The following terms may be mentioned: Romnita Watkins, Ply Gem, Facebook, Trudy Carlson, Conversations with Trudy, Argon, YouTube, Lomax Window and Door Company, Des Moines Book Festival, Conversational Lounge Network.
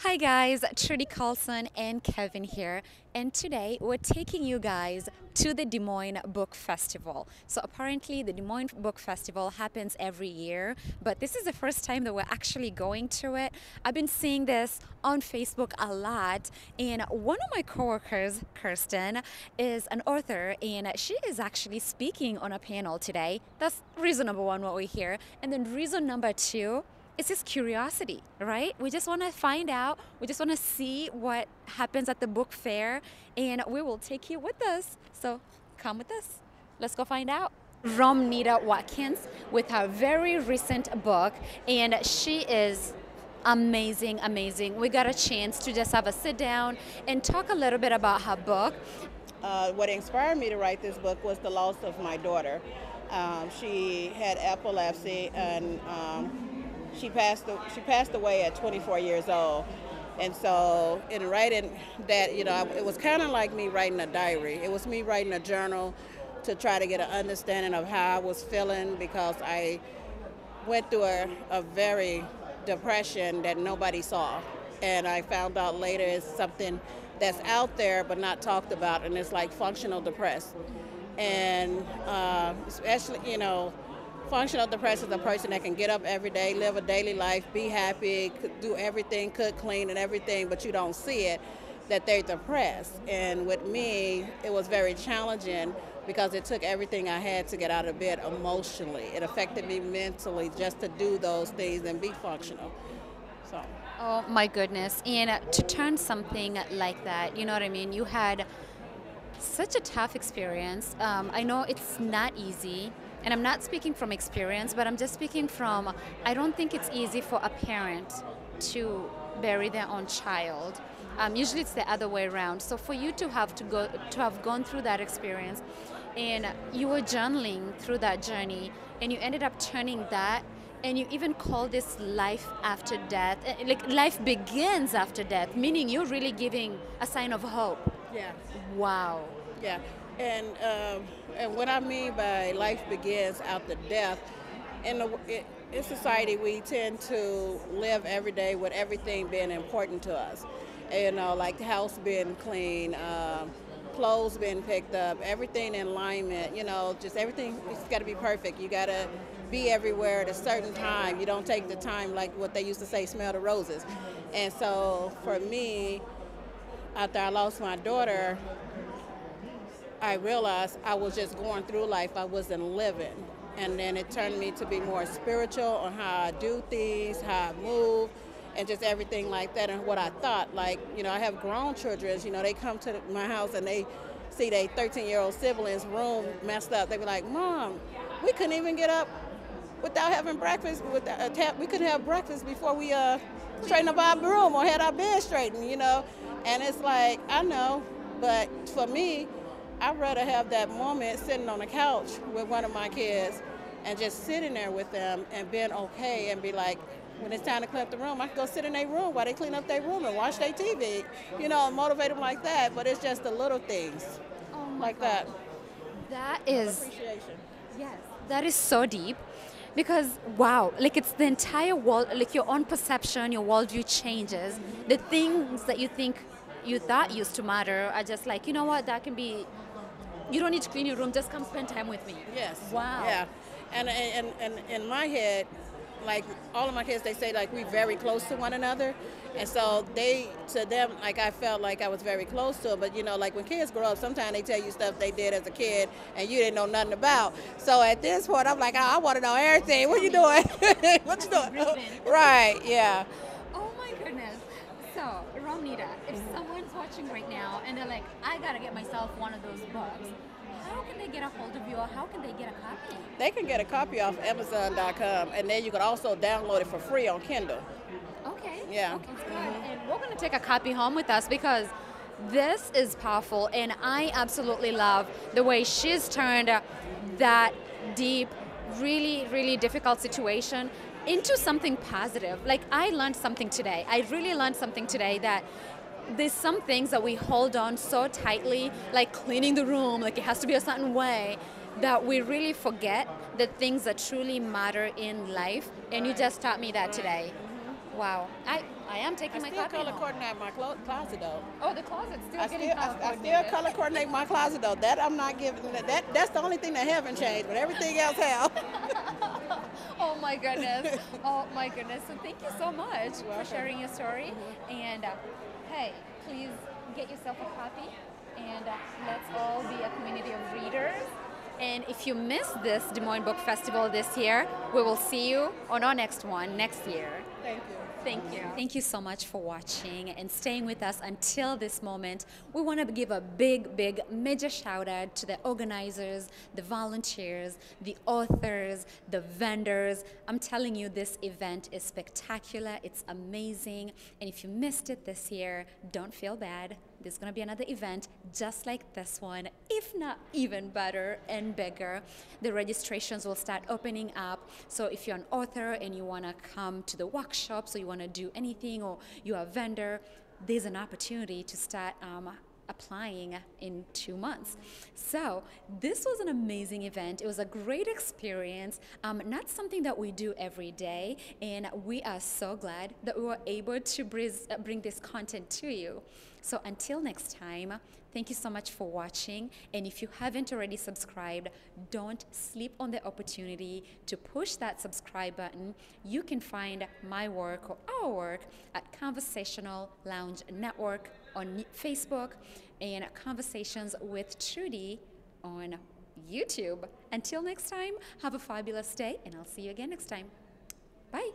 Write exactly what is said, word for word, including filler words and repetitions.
Hi guys, Trudy Carlson and Kevin here, and today we're taking you guys to the Des Moines Book Festival. So apparently the Des Moines Book Festival happens every year, but this is the first time that we're actually going to it. I've been seeing this on Facebook a lot, and one of my coworkers, Kirsten, is an author, and she is actually speaking on a panel today. That's reason number one, what we hear, and then reason number two, it's just curiosity, right? We just want to find out, we just want to see what happens at the book fair, and we will take you with us. So come with us. Let's go find out. Romnita Watkins with her very recent book, and she is amazing, amazing. We got a chance to just have a sit down and talk a little bit about her book. Uh, what inspired me to write this book was the loss of my daughter. Um, she had epilepsy, and um, She passed, she passed away at twenty-four years old, and so in writing that, you know, it was kind of like me writing a diary. It was me writing a journal to try to get an understanding of how I was feeling, because I went through a, a very depression that nobody saw, and I found out later it's something that's out there but not talked about, and it's like functional depressed, and uh, especially, you know, functional depressed is a person that can get up every day, live a daily life, be happy, do everything, cook, clean, and everything, but you don't see it, that they're depressed. And with me, it was very challenging because it took everything I had to get out of bed emotionally. It affected me mentally just to do those things and be functional. So. Oh my goodness. And to turn something like that, you know what I mean? You had such a tough experience. Um, I know it's not easy. And I'm not speaking from experience, but I'm just speaking from, I don't think it's easy for a parent to bury their own child. Um, usually it's the other way around. So for you to have to go, to have gone through that experience, and you were journaling through that journey, and you ended up turning that, and you even call this life after death, like life begins after death, meaning you're really giving a sign of hope. Yeah. Wow. Yeah. And, um, and what I mean by life begins after death, in, the, it, in society we tend to live every day with everything being important to us. You know, like the house being clean, um, clothes being picked up, everything in alignment, you know, just everything, it's got to be perfect. You got to be everywhere at a certain time. You don't take the time, like what they used to say, smell the roses. And so for me, after I lost my daughter, I realized I was just going through life, I wasn't living. And then it turned me to be more spiritual on how I do things, how I move, and just everything like that, and what I thought. Like, you know, I have grown children, you know, they come to my house and they see their thirteen-year-old siblings' room messed up. They be like, Mom, we couldn't even get up without having breakfast, without, we couldn't have breakfast before we uh, straightened up our room or had our bed straightened, you know? And it's like, I know, but for me, I'd rather have that moment sitting on the couch with one of my kids and just sitting there with them and being okay and be like, when it's time to clean up the room, I can go sit in their room while they clean up their room and watch their T V, you know, and motivate them like that. But it's just the little things oh my like God. that. That is, appreciation. Yes, that is so deep. Because, wow, like it's the entire world, like your own perception, your worldview changes. Mm-hmm. The things that you think you thought used to matter are just like, you know what, that can be, you don't need to clean your room, just come spend time with me. Yes. Wow. Yeah. And and and in my head, like all of my kids, they say like we're very close to one another, and so they to them like I felt like I was very close to them. But you know, like when kids grow up, sometimes they tell you stuff they did as a kid and you didn't know nothing about. So at this point, I'm like, oh, I want to know everything. What you doing? What you doing? Right. Yeah. Oh my goodness. So, Romnita, if someone's watching right now and they're like, I gotta get myself one of those books, how can they get a hold of you, or how can they get a copy? They can get a copy off Amazon dot com, and then you can also download it for free on Kindle. Okay. Yeah. Okay, good. Mm-hmm. And we're gonna take a copy home with us, because this is powerful, and I absolutely love the way she's turned that deep, really, really difficult situation into something positive. Like I learned something today. I really learned something today that there's some things that we hold on so tightly, like cleaning the room, like it has to be a certain way, that we really forget the things that truly matter in life. And you just taught me that today. Wow. I I am taking I my still color coordinate my clo closet though. Oh, the closet's still I getting still, color I, I still color coordinate my closet though. That I'm not giving. That, that that's the only thing that haven't changed, but everything else has. Oh my goodness! Oh my goodness! So thank you so much for sharing your story. Mm-hmm. And uh, hey, please get yourself a copy, and uh, let's all be a community of readers. And if you missed this Des Moines Book Festival this year, we will see you on our next one next year. Thank you. Thank you. Thank you so much for watching and staying with us until this moment. We want to give a big, big, major shout out to the organizers, the volunteers, the authors, the vendors. I'm telling you, this event is spectacular. It's amazing. And if you missed it this year, don't feel bad. There's going to be another event just like this one, if not even better and bigger. The registrations will start opening up. So if you're an author and you want to come to the workshops, or you want to do anything, or you're a vendor, there's an opportunity to start um, applying in two months. So this was an amazing event. It was a great experience, um, not something that we do every day, and we are so glad that we were able to bring this content to you. So until next time, thank you so much for watching, and if you haven't already subscribed, don't sleep on the opportunity to push that subscribe button. You can find my work or our work at Conversational Lounge Network on Facebook and Conversations with Trudy on YouTube. Until next time, have a fabulous day, and I'll see you again next time. Bye.